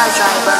car driver.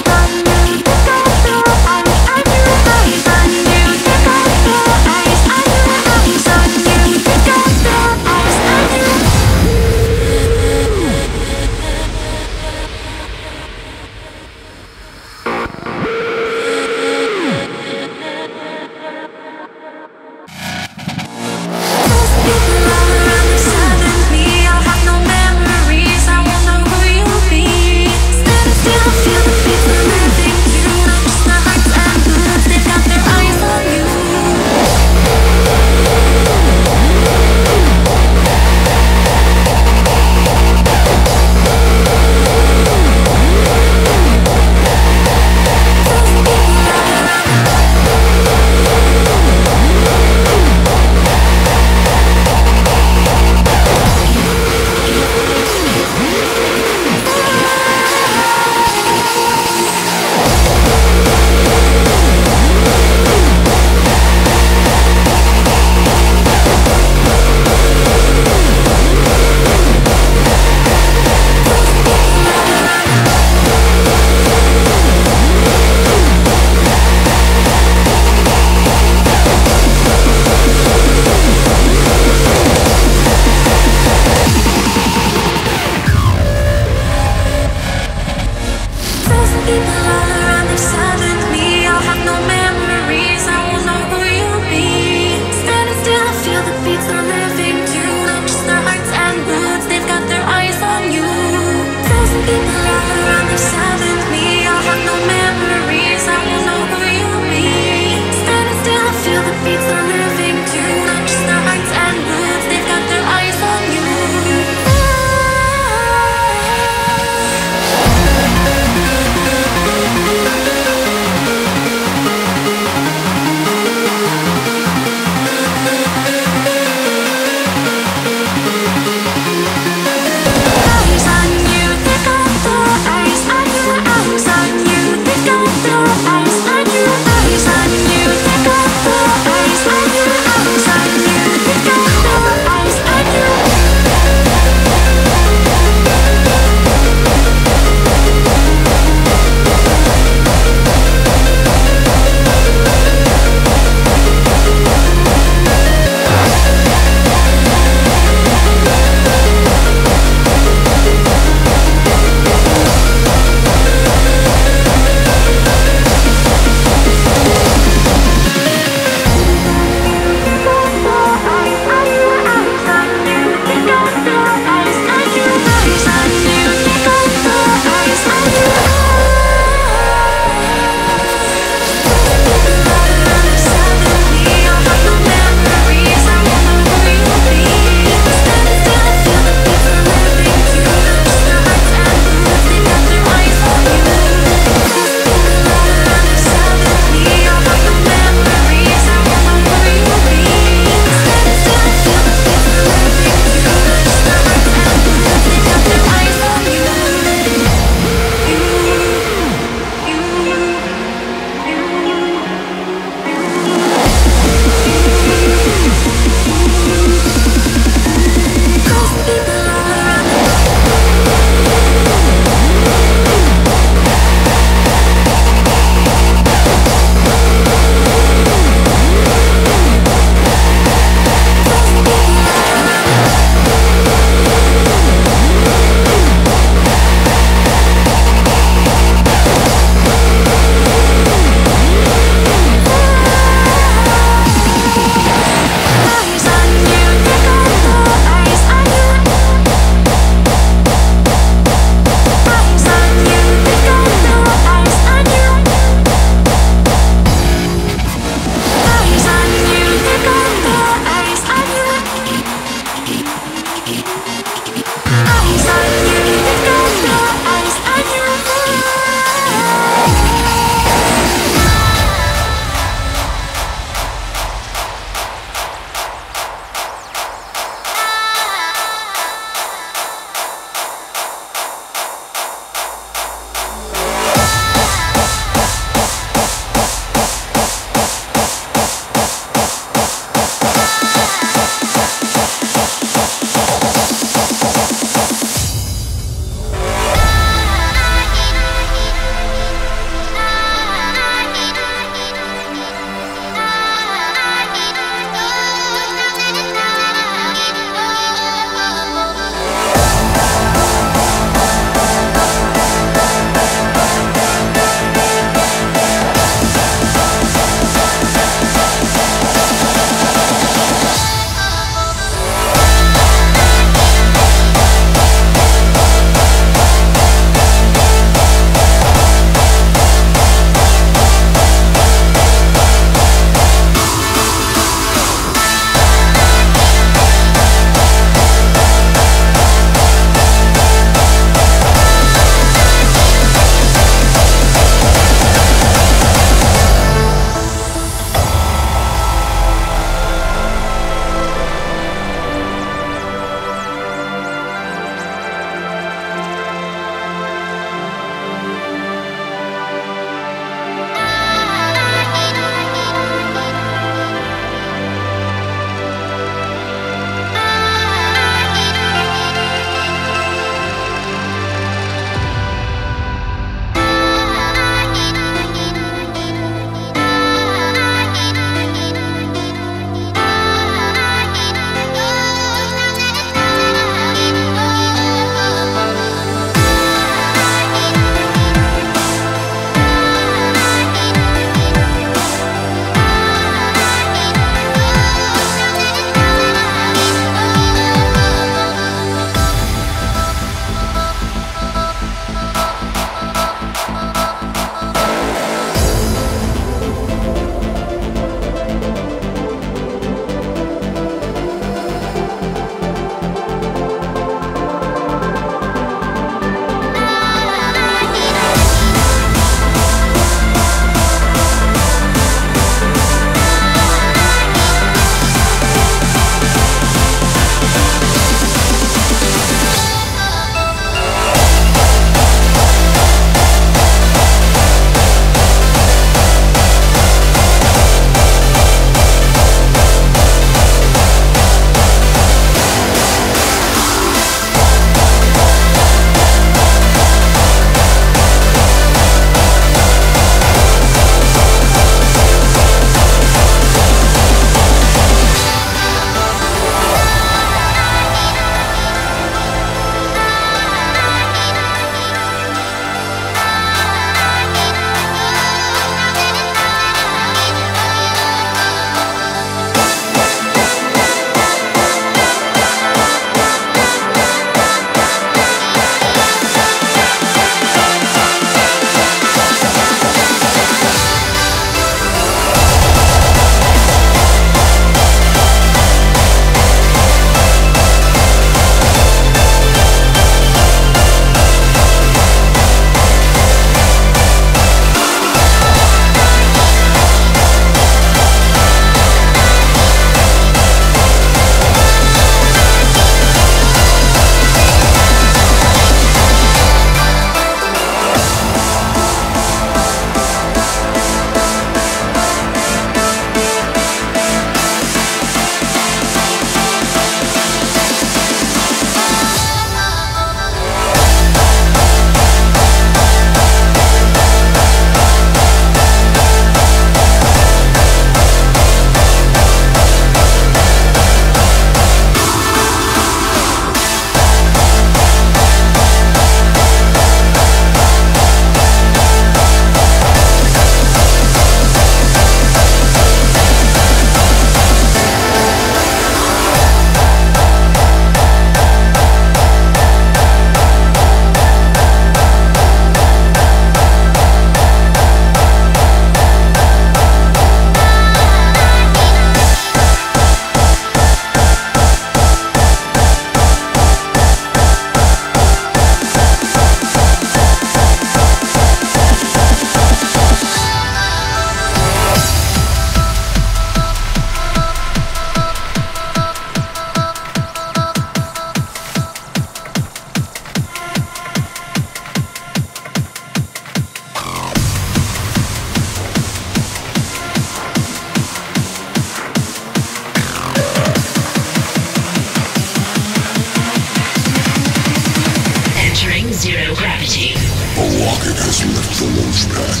Rocket has left the launch pad.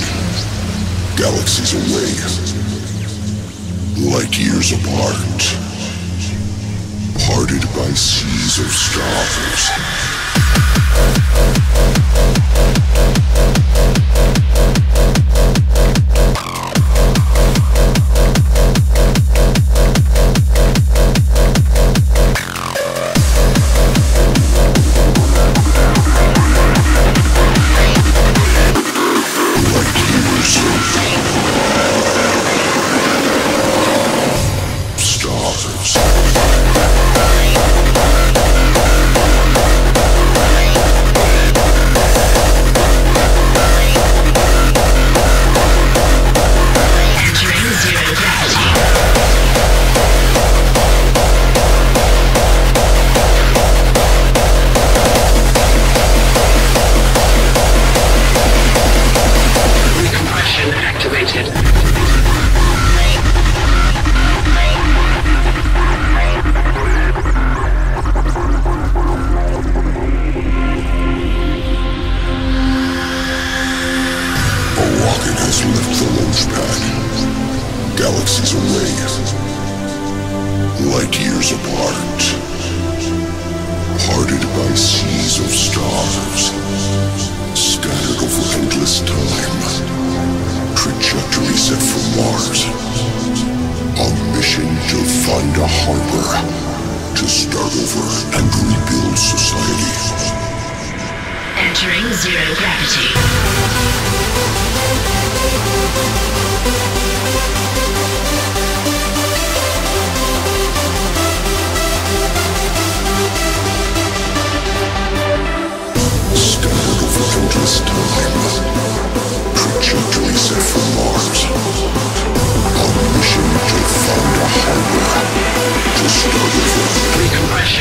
Galaxies away. Light years apart. Parted by seas of stars.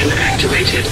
Activated.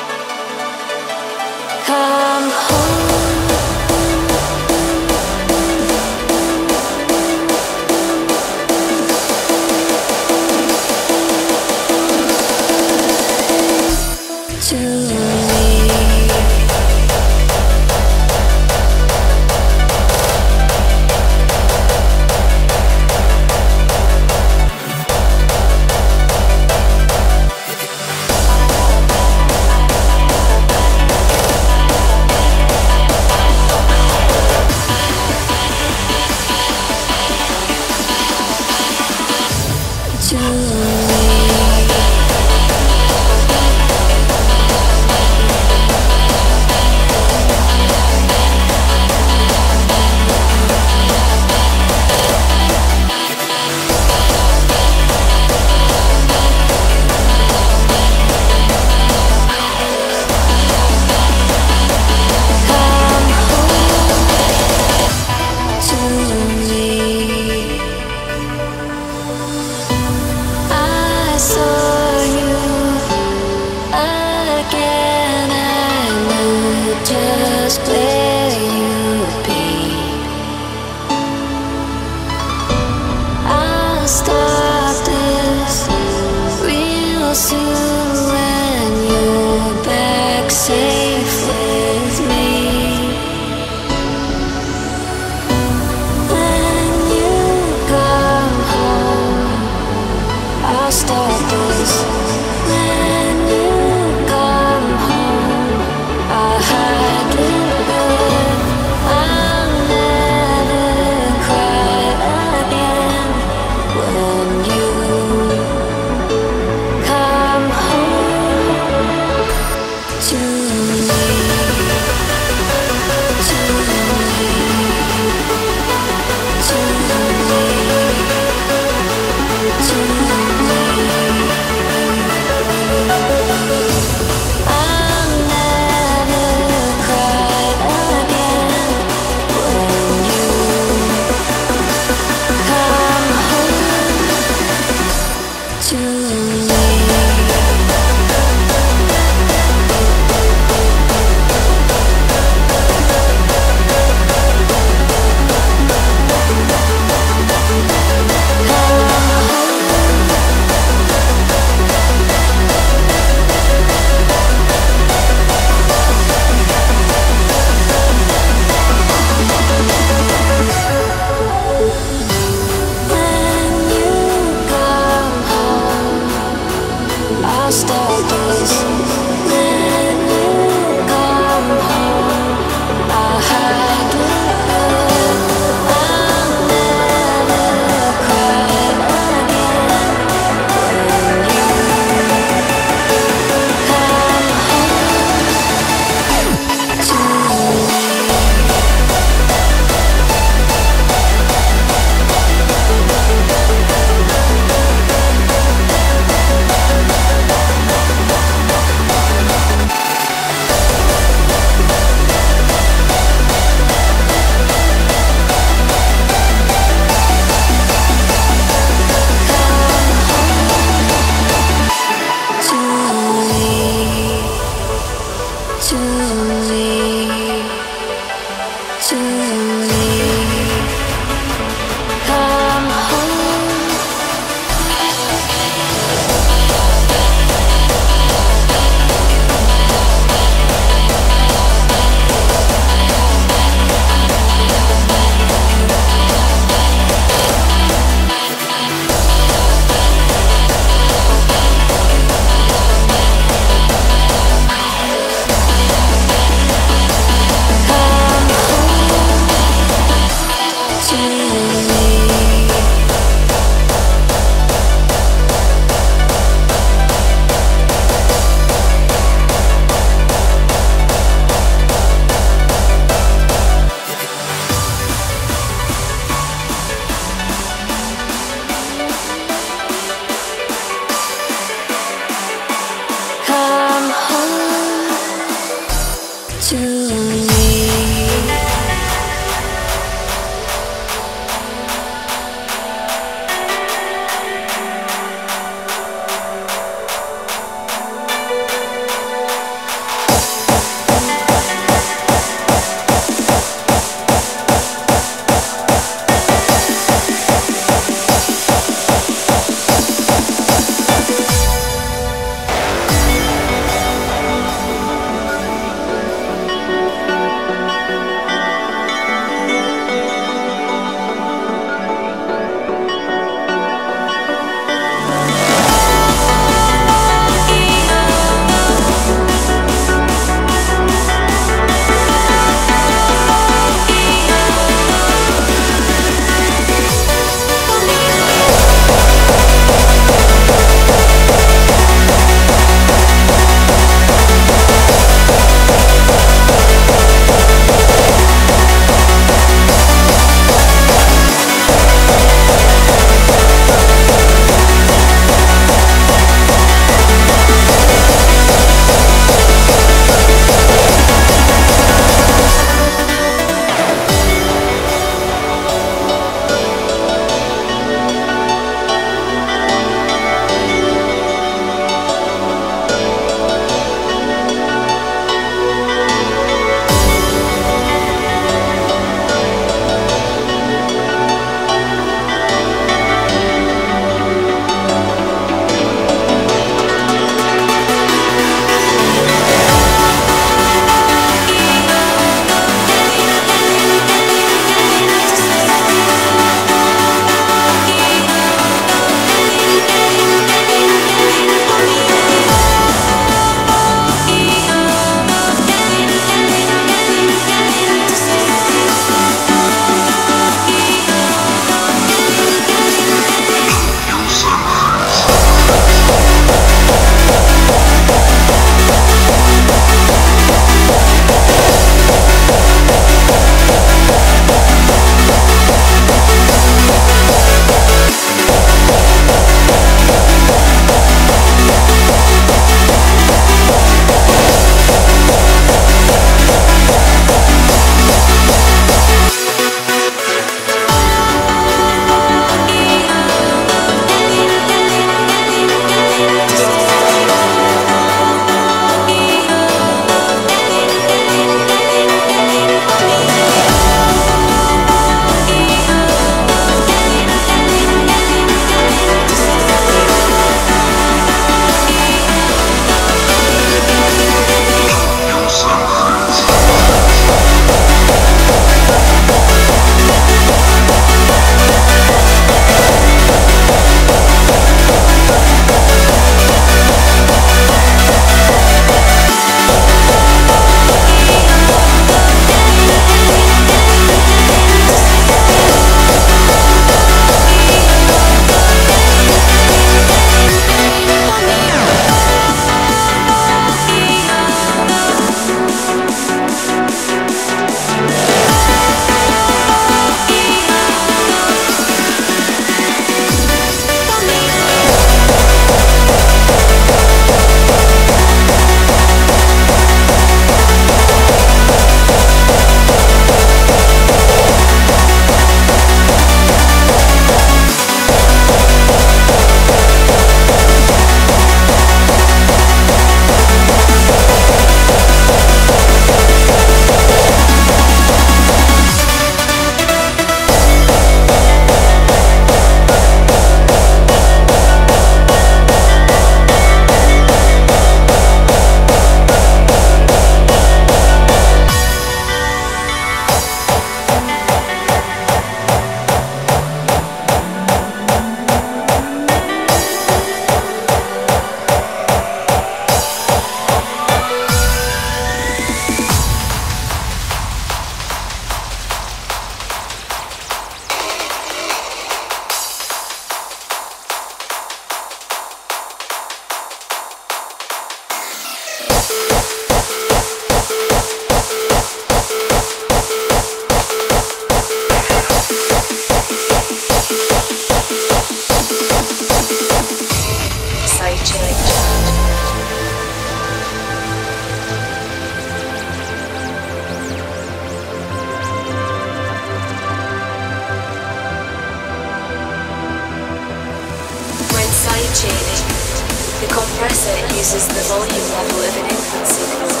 compressor uses the volume level of an input signal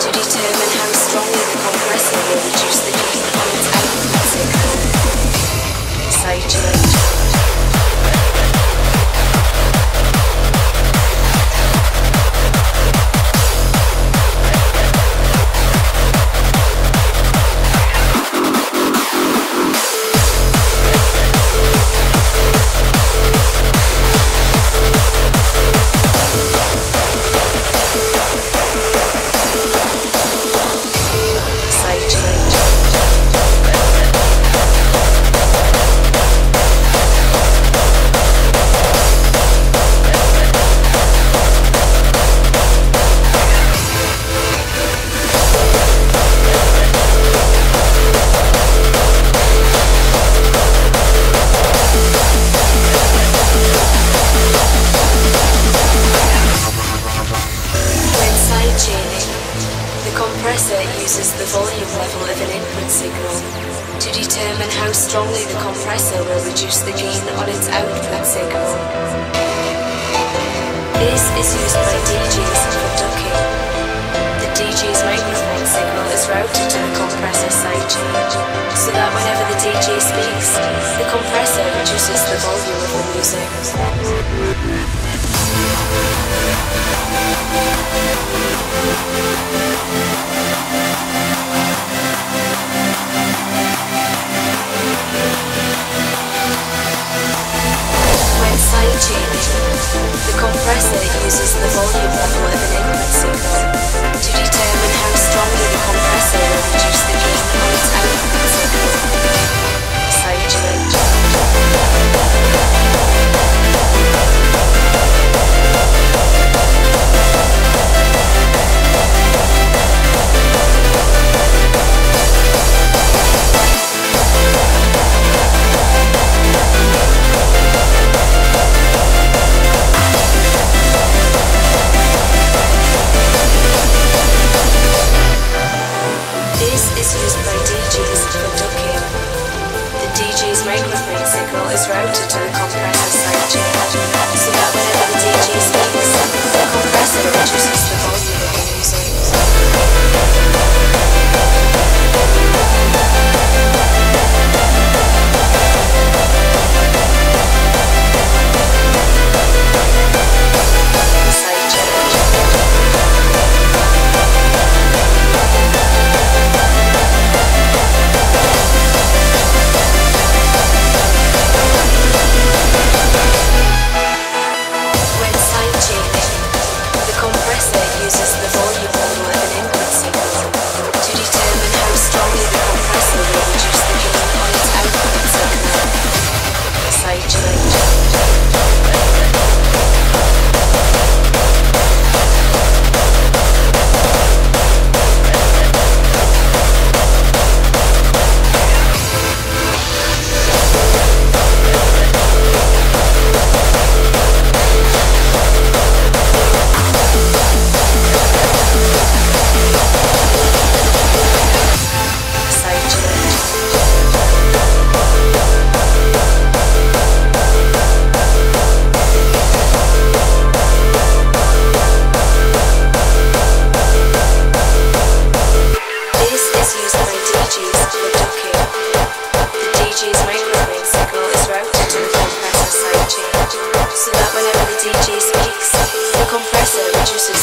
to determine how strongly the compressor will reduce the gain on its output signal. Side change. Uses the volume level of an input signal to determine how strongly the compressor will reduce the gain on its output signal. This is used by DJs for ducking. The DJ's microphone signal is routed to the compressor side change, so that whenever the DJ speaks, the compressor reduces the volume of the music. When side change, the compressor uses the volume level of an input signal to determine how strongly the compressor will reduce the gain on its output signal. Side change. So that whenever the DJ speaks, the compressor reduces